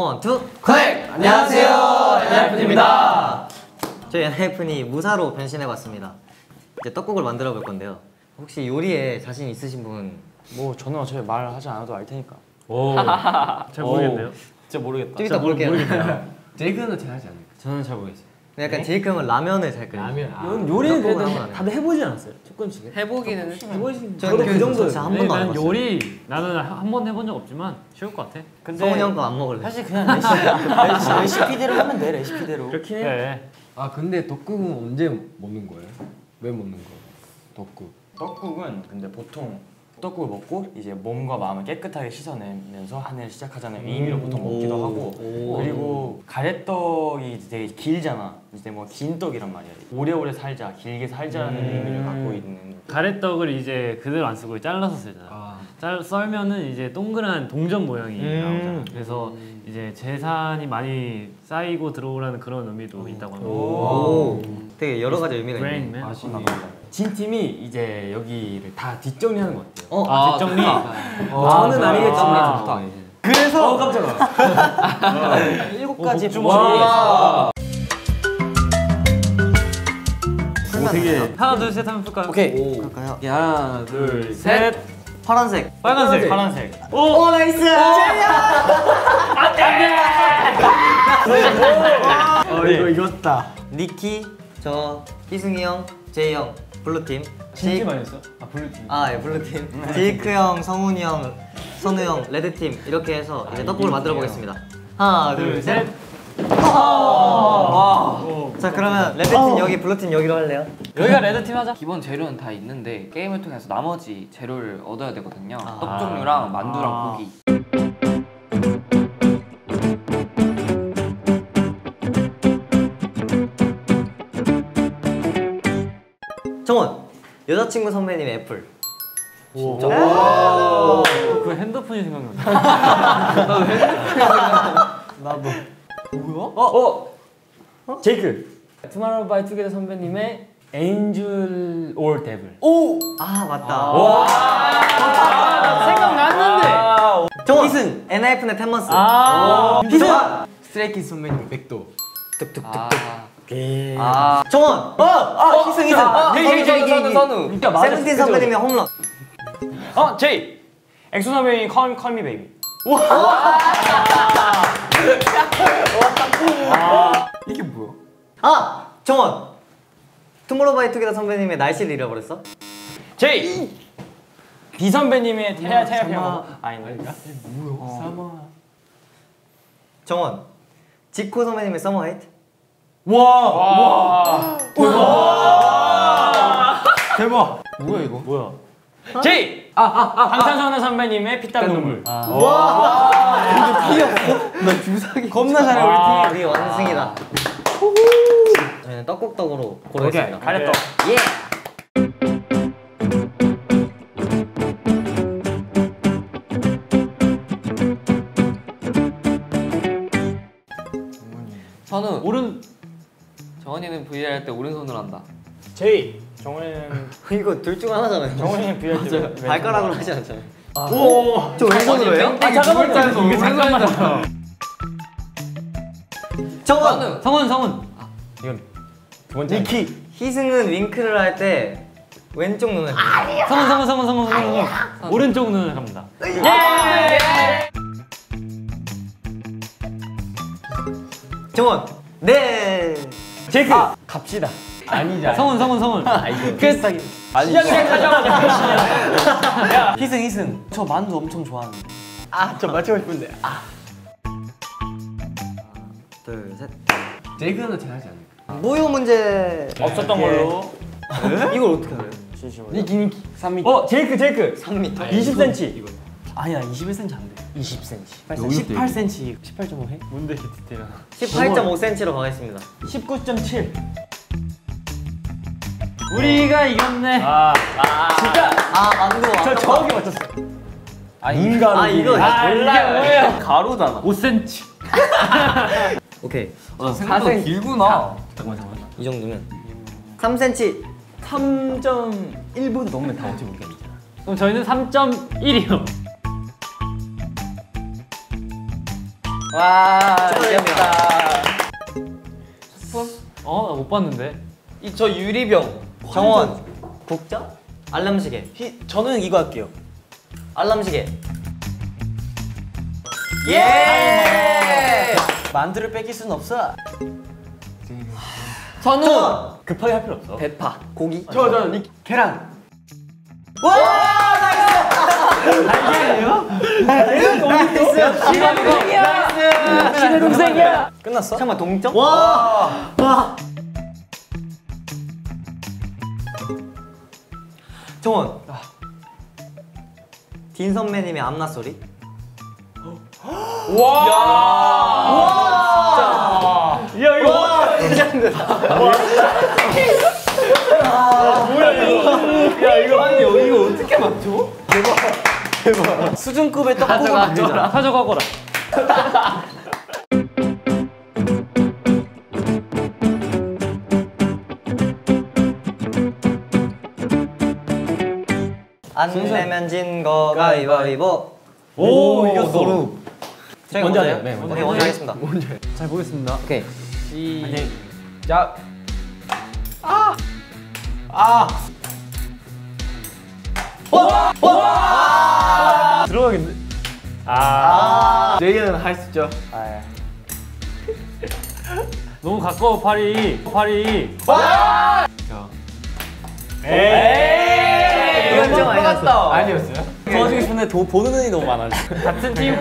원투 콜! 안녕하세요, 엔하이픈입니다. 저희 엔하이픈이 무사로 변신해봤습니다. 이제 떡국을 만들어 볼 건데요. 혹시 요리에 자신 있으신 분? 뭐 저는 어차피 말하지 않아도 알 테니까. 오, 잘 모르겠네요. 진짜 모르겠다. 좀 이따 모르겠네요. 제이크는 잘 하지 않을까? 저는 잘 모르겠어요. 근데 약간 네? 제이크 형은 라면을 잘 끓여요. 라면. 요리는 그래도 다들 해보지 않았어요? 조금씩 해보기는. 해보신. 저는 그 정도 진짜 한 번도 안 해봤어요. 요리 나는 한 번 해본 적 없지만 쉬울 것 같아. 근데 성훈이 형 거 안 먹을래. 사실 그냥 레시피대로 하면 돼. 레시피대로. 그렇긴 해. 아 근데 덕국은 언제 먹는 거예요? 왜 먹는 거예요? 덕국. 떡국은 근데 보통 떡국을 먹고 이제 몸과 마음을 깨끗하게 씻어내면서 한 해를 시작하자는 의미로 보통 먹기도 하고, 그리고 가래떡이 되게 길잖아. 이제 뭐 긴 떡이란 말이야. 오래오래 살자, 길게 살자는 의미를 갖고 있는. 가래떡을 이제 그대로 안 쓰고 잘라서 쓰잖아. 아. 썰면은 이제 동그란 동전 모양이 나오잖아. 그래서 이제 재산이 많이 쌓이고 들어오라는 그런 의미도 있다고 합니다. 오. 되게 여러 가지 의미가 있네. 진 팀이 이제 여기를 다 뒷정리하는 것 같아요. 뒷정리? 저는 아니겠지만 좋다. 그래서 깜짝아. 7가지 주머니에서 되게 하나 둘 셋 한번 풀까요? 오케이. 갈까요? 하나 둘 셋. 파란색. 빨간색. 파란색. 오 나이스. 제이야. 안돼. 이거 이겼다. 니키, 저, 희승이 형, 제이 형. 블루팀 진팀 아니었어? 아 블루팀. 아 예 블루팀. 제이크 형, 성훈이 형, 선우 형, 레드팀 이렇게 해서 이제 떡국을 만들어 보겠습니다. 하나 둘 셋. 자 그러면 레드팀 여기, 블루팀 여기로 할래요? 여기가 레드팀 하자. 기본 재료는 다 있는데 게임을 통해서 나머지 재료를 얻어야 되거든요. 떡 종류랑 만두랑 고기. 정원! 여자친구 선배님의 애플. 진짜? 그 핸드폰이 생각난다. 나도 핸드폰이 생각난다. 나도. 뭐야? 제이크! Tomorrow by Together 선배님의 Angel or Devil. 오! 아 맞다. 와! 나 생각났는데! 정원! 희승! 엔하이픈의 템머스. 희승! Stray Kids 선배님의 백도. 뚝뚝뚝뚝. 정원! 희승! 선우! 세븐틴 선배님의 홈런! 제이! 엑소 선배님 Call Me Baby. 이게 뭐야? 정원! 투모로우 바이 투게더 선배님의 날씨를 잃어버렸어? 제이! B 선배님의 테레아 평화. 아닌가? 뭐야? 사마. 정원! 지코 선배님의 서머 화이트. 와! 대박! 대박! 뭐야 이거? 뭐야? 제이! 방탄소년 선배님의 피땀 눈물. 와! 근데 피였어? 나 주사기 겁나 잘해. 우리 팀 우리 완승이다. 저희는 떡국떡으로 고르겠습니다. 가래떡! 예! 저는 정원이는 VR 할 때 오른손으로 한다. 제이! 정원이는 이거 둘 중 하나잖아요. 정원이는 VR 할 때 발가락으로 하지 않잖아요. 오! 저 왼손으로 해요? 잠깐만요. 정원! 성훈! 이건 두 번째. 니키! 희승은 윙크를 할 때 왼쪽 눈을 갑니다. 성훈! 오른쪽 눈을 갑니다. 예! 정원! 네! 제이크! 갑시다. 아니지. 성훈. 비슷하게. 시작하자마자. 희승. 저 만두 엄청 좋아하는데. 저 맞추고 싶은데. 둘, 셋. 제이크는 잘 하지 않을까? 모유 문제 없었던 걸로. 이걸 어떻게 알아요? 니키. 3m. 제이크. 3m. 20cm. 이거. 아니야, 21cm 안 돼. 20cm. 18cm. 18.5 해? 뭔데 디테일한. 18.5cm로 가겠습니다. 19.7. 우리가 이겼네. 진짜. 만두. 저 정확히 맞췄어. 인가루. 이거 달라요. 가루잖아. 5cm. 오케이. 생각보다 길구나. 잠깐만. 이 정도면. 3cm. 3.1보다 넘으면 다 어떻게 못 견디잖아. 그럼 저희는 3.1이요. 와, 귀엽다. 소품? 어, 나 못 봤는데. 이 저 유리병, 정원, 국자, 알람시계. 저는 이거 할게요. 알람시계. 예! 만두를 뺏길 순 없어. 저는 급하게 할 필요 없어. 대파, 고기. 저는 계란. 와! 나이스! 날개예요? 나이스! 신혜동생이야! 나이스! 신혜동생이야! 끝났어? 잠깐만, 동점? 와! 와! 정원! 딘 선배님의 암나소리? 와! 와! 진짜! 야, 이거 와, 뭐야 이거? 야 이거 아니 이거 어떻게 맞춰? 대박 대박. 수준급의 떡국을 만들자. 가져가거라. 안 내면 진 거 가위바위보. 오 이겼어. 제가 먼저 해요. 네 먼저 하겠습니다. 먼저. 잘 보겠습니다. 오케이. 시작. 아! 아! 와! 와! 들어가겠네. 아! 내일은 할 수 있죠. 아, 예. 너무 가까워, 파리. 파리. 와! 자. 에이! 이건 좀 아니었어. 아니었어요? 도와주기 싶은데 보는 눈이 너무 많아. 같은 팀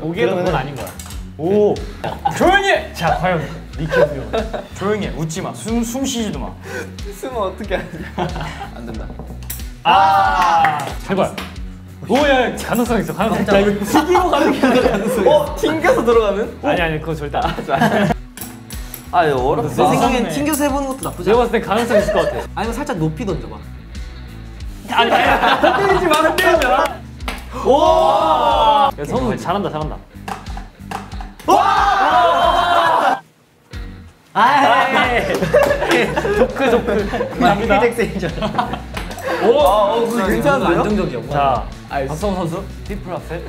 보기에도 그건 아닌 거야. 오! 조용히 해! 자, 과연. 조용히 해, 웃지 마. 숨 쉬지도 마. 숨은 어떻게 하지? 안 된다. 아! 제발. 오야, 가능성 있어. 가능성 있어. 이거 튀기고 가는 게 아니라 가능성 있어. 어? 튕겨서 들어가는? 아니, 아니, 그거 절대 안 하지. 아, 이거 어렵다. 내 생각엔 튕겨서 해보는 것도 나쁘지 않아. 내가 봤을 땐 가능성 있을 것 같아. 아니면 살짝 높이 던져봐. 아니, 흔들리지 마, 흔들리지 마. 오! 야, 성우 잘한다, 잘한다. 아이 조크 조크 마이클 잭슨인 줄 알았어. 오 괜찮은데요? 안정적이야. 자 박성우 선수 피플 앞에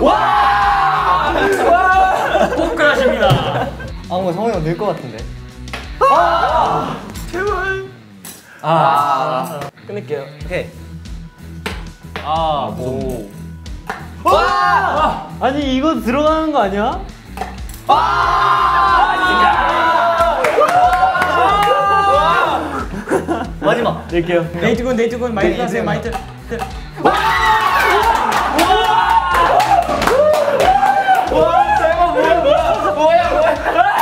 와! 포크하십니다. 아 뭔가 성우 형 늘 것 같은데. 아! 제발 아 끊을게요. 오케이. 아 오 와! 아니 이거 들어가는 거 아니야? 마지막 낼게요. 네이트군 네이트군 많이 들어가세요. 많이 들어. 와 대박 뭐야 뭐야 뭐야 뭐야.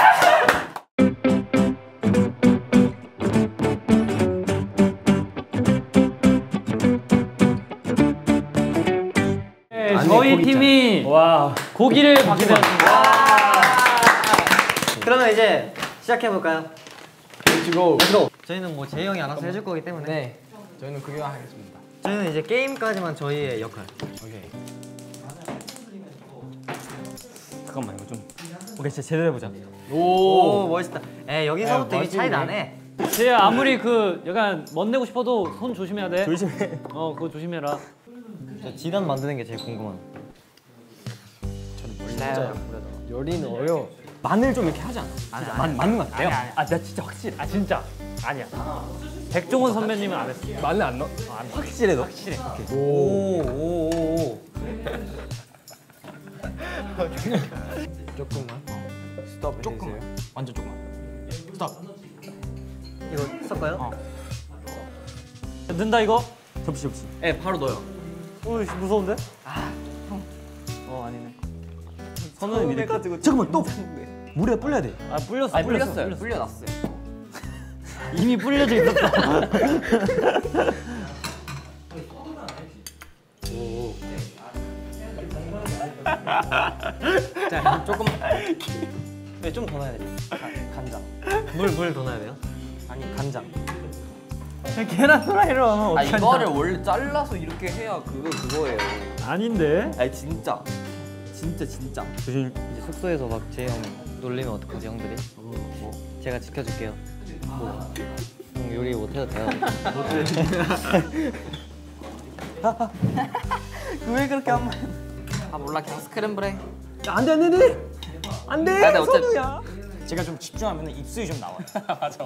저희 팀이 와 고기를 받게 되었습니다. 그러면 이제 시작해볼까요? Let's go! 저희는 뭐 제이 형이 알아서 해줄 거기 때문에 네. 저희는 그거만 하겠습니다. 저희는 이제 게임까지만 저희의 역할. 오케이. 잠깐만 이거 좀 오케이 진짜 제대로 해보자. 오 멋있다. 에 여기서부터 이게 차이 나네. 제이야 아무리 그 약간 멋내고 싶어도 손 조심해야 돼. 조심해. 어 그거 조심해라. 진짜 지단 만드는 게 제일 궁금한. 저는 몰라요. 요리는 어려워. 마늘 좀 이렇게 하지 않아? 아니, 아니, 맞는 것 같아요? 아, 나 진짜 확실해. 아, 진짜? 아니야. 백종원 선배님은 안 했어. 마늘 안 넣어? 아, 안 확실해, 너? 확실해. 오케이. 오. 조금만. 스톱. 조금만. 완전 조금만. 스톱. 이거 섞어요? 어. 넣는다, 이거? 접시, 접시. 예, 바로 넣어요. 오이, 무서운데? 아, 형. 어, 아니네. 선우는 이렇게. 잠깐만, 또! 물에 불려야 돼. 아 불렸어. 아니, 불렸어요. 불려놨어요. 이미 불려져 있었어. 오. 자 조금만. 네, 좀 더 넣어야 돼요. 간장. 물 더 넣어야 돼요? 아니 간장. 계란 후라이로 하면 어떡하냐. 아 이거를 원래 잘라서 이렇게 해야 그거예요. 아닌데? 아니 진짜. 진짜. 조심. 이제 숙소에서 막 제 형. 놀리면 어떡하지 형들이? 뭐? 제가 지켜줄게요. 뭐? 형 요리 못해도 돼요. 못해. 왜 그렇게 한 번? 아 몰라 그냥 스크램블해. 안돼 선우야. 제가 좀 집중하면 입술이 좀 나와요. 맞아.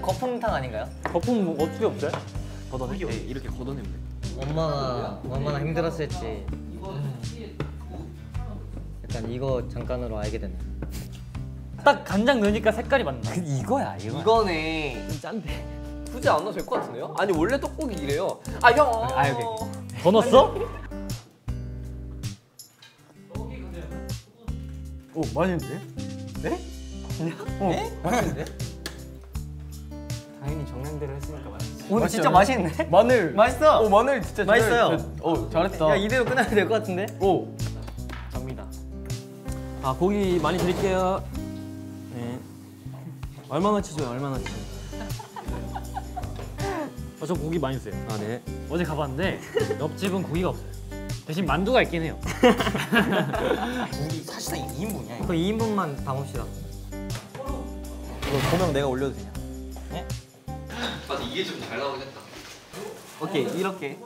거품탕 아닌가요? 거품 뭐 어떻게 없어요? 걷어내? 네, 이렇게 걷어내면 돼. 엄마나 힘들었을지. 약간 이거 잠깐으로 알게 되네. 딱 간장 넣으니까 색깔이 맞나? 그 이거야. 이거네. 짠데. 굳이 안 넣어도 될 것 같은데요? 아니 원래 떡국이 이래요. 아 형. 아 여기. 더 넣었어? 오 많이 했는데? 네? 아니야? 네? 많이 했는데? 당연히 정면대로 했으니까 맛있지. 오늘 진짜 않아? 맛있네. 마늘. 맛있어. 오 마늘 진짜 맛있어요. 오 잘했다. 야 이대로 끝나야 될 것 같은데? 오. 갑니다. 아 고기 많이 드릴게요. 네. 얼마나 치줘요? 얼마나 치? 저 고기 많이 주세요. 아 네. 어제 가봤는데 옆집은 고기가 없어요. 대신 만두가 있긴 해요. 우리 사실상 2인분이야. 그 2인분만 담읍시다. 이거 조명 내가 올려도 되냐? 네? 맞아 이게 좀 잘 나오겠다. 오케이 이렇게.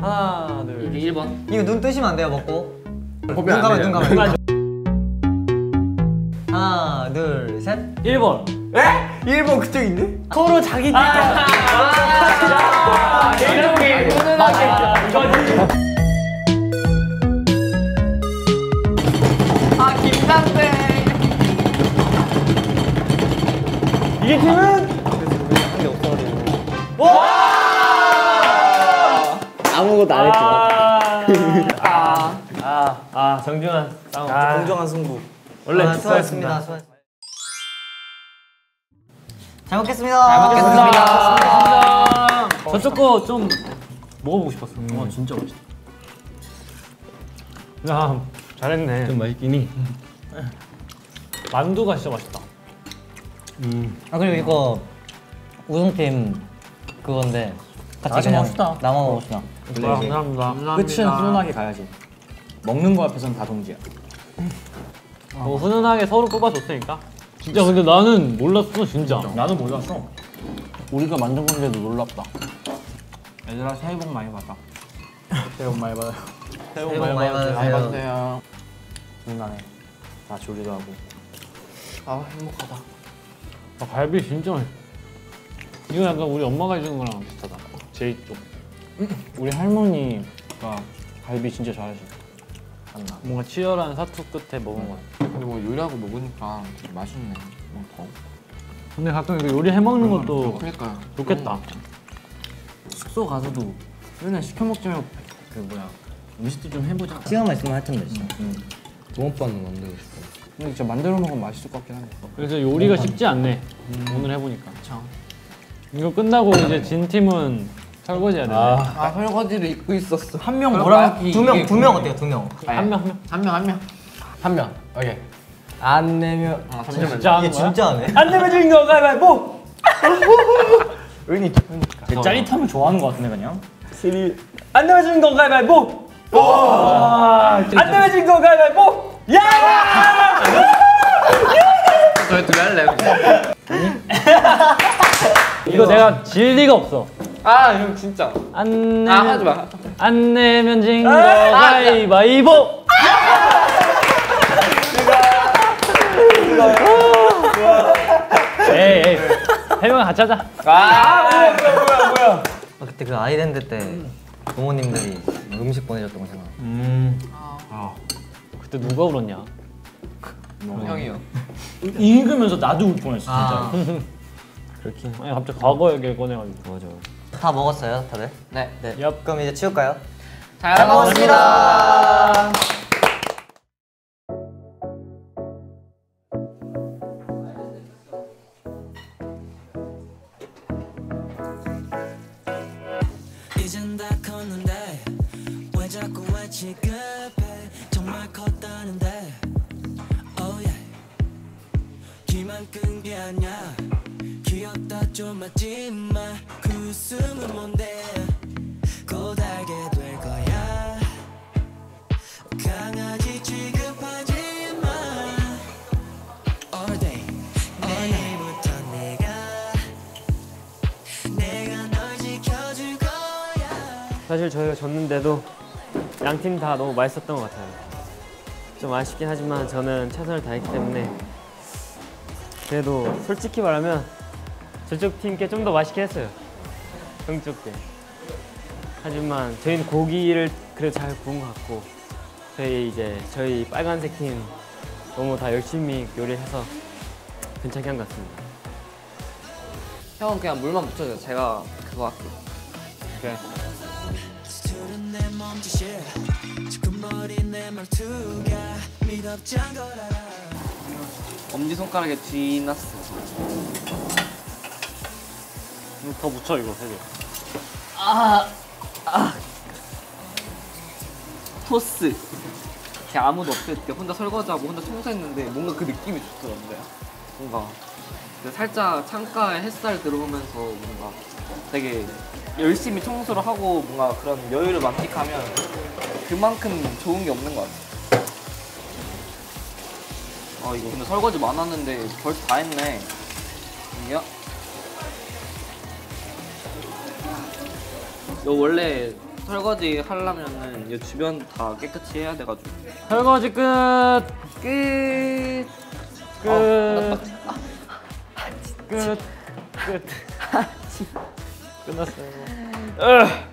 하나 둘. 이게 1번. 이거 눈 뜨시면 안 돼요 먹고. 눈 감아. 하나 둘 셋. 1번. 에? 1번 그쪽인데? 서로 자기 띠가 이렇게 아 김단배 이게 팀은? 와! 아무것도 안 했죠. 정중한 공정한 승부. 원래 수고하셨습니다. 잘 먹겠습니다. 저쪽 거 좀 먹어보고 싶었어. 와 진짜 맛있다. 야 잘했네. 좀 맛있긴 해. 만두가 진짜 맛있다. 아 그리고 이거 우승팀 그건데 같이 그냥 나만 먹읍시다. 감사합니다. 끝은 훈훈하게 가야지. 먹는 거 앞에서는 다 동지야. 뭐 훈훈하게 서로 뽑아줬으니까. 진짜 근데 나는 몰랐어 진짜. 나도 몰랐어. 우리가 만든 건데도 놀랍다. 얘들아 새해 복 많이 받아. 새해 복 많이 받으세요. 장난해. 다 조리도 하고. 아 행복하다. 아 갈비 진짜 맛있어. 이거 약간 우리 엄마가 해주는 거랑 비슷하다. 제이 쪽. 우리 할머니가 갈비 진짜 잘하시네. 뭔가 치열한 사투 끝에 먹은 거야. 근데 뭐 요리하고 먹으니까 맛있네. 더. 근데 가끔 이거 요리 해먹는 것도 그러니까요. 좋겠다. 숙소 가서도 맨날 시켜먹지 말고 그 뭐야 음식도 좀 해보자. 시간만 있으면 할 텐데 진짜. 동원빵도 만들고 싶어. 근데 진짜 만들어 먹으면 맛있을 것 같긴 한데. 그래서 요리가 쉽지 않네. 오늘 해보니까. 참. 이거 끝나고 이제 진 팀은 설거지 해야 되네. 아 설거지를 잊고 있었어. 한 명 몰아먹기. 두 명 어때요? 한 명. 오케이. 안 내면 아, 진짜 안 해. 안 내면 주인 거 가위바위보. 은이 짜릿함을 좋아하는 거 같은데 그냥. 안 내면 주인 거 가위바위보. 안 내면 주인 거 가위바위보. 야! 저희 둘이 할래. 이거 내가 질 리가 없어. 아 형 진짜 안 내면 하지 마. 안 내면 진 거 가위바위보. 에이 해명 같이 하자. 뭐야. 아 그때 그 아일랜드 때 부모님들이 음식 보내줬던 거 생각나. 아 그때 누가 울었냐? 형이요. 읽으면서 나도 울 뻔했어 진짜. 그렇긴. 아니 갑자기 과거 얘기 꺼내가지고. 맞아. 다 먹었어요, 다들? 네. 네. Yep. 그럼 이제 치울까요? 잘 먹었습니다. 이젠 다 컸는데 왜 자꾸 왜 취급해? 정말 컸다는데 oh yeah. 귀만 끈 게 아니야. 귀엽다 좀 맞지 마. 그 웃음은 뭔데 곧 알게 될 거야. 강아지 취급하지 마. All day 내일부터 내가 널 지켜줄 거야. 사실 저희가 졌는데도 양 팀 다 너무 맛있었던 것 같아요. 좀 아쉽긴 하지만 저는 최선을 다했기 때문에 그래도 솔직히 말하면 저쪽 팀께 좀 더 맛있게 했어요. 형쪽 게. 하지만 저희는 고기를 그래도 잘 구운 것 같고 저희 빨간색 팀 너무 다 열심히 요리해서 괜찮게 한 것 같습니다. 형은 그냥 물만 묻혀줘요. 제가 그거 할게요. 그래. 엄지손가락에 쥐났어. 더 묻혀 이거 세 개. 토스. 걔 아무도 없을 때 혼자 설거지하고 혼자 청소했는데 뭔가 그 느낌이 좋더라고요. 뭔가 살짝 창가에 햇살 들어오면서 뭔가 되게 열심히 청소를 하고 뭔가 그런 여유를 만끽하면 그만큼 좋은 게 없는 것 같아요. 아 이거 근데 설거지 많았는데 벌써 다 했네. 야. 너 원래 설거지 하려면은 이 주변 다 깨끗이 해야 돼가지고. 설거지 끝. 끝. 끝. 끝. 끝. 끝났어요.